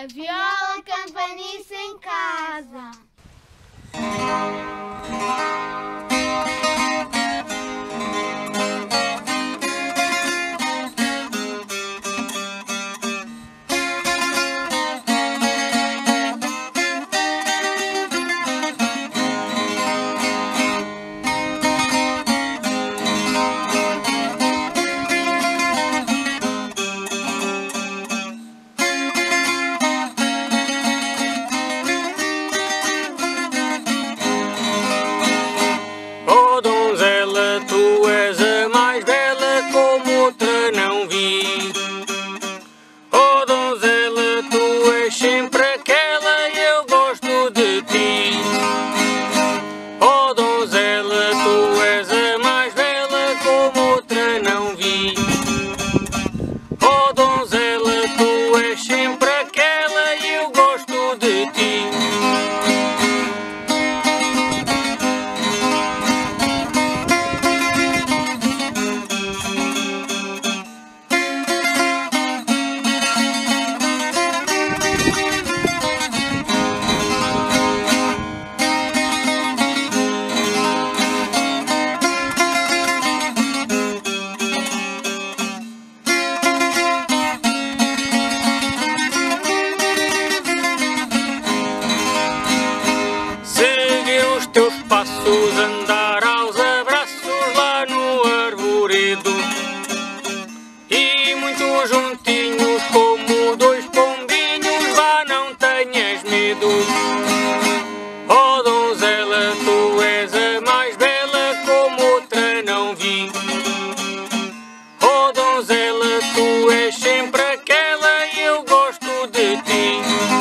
A Viola Campaniça em casa. Teus passos, andar aos abraços lá no arvoredo, e muito juntinhos como dois pombinhos, vá, não tenhas medo. Oh donzela, tu és a mais bela, como outra não vi. Oh donzela, tu és sempre aquela, e eu gosto de ti.